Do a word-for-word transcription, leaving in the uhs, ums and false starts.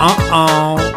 Uh-oh.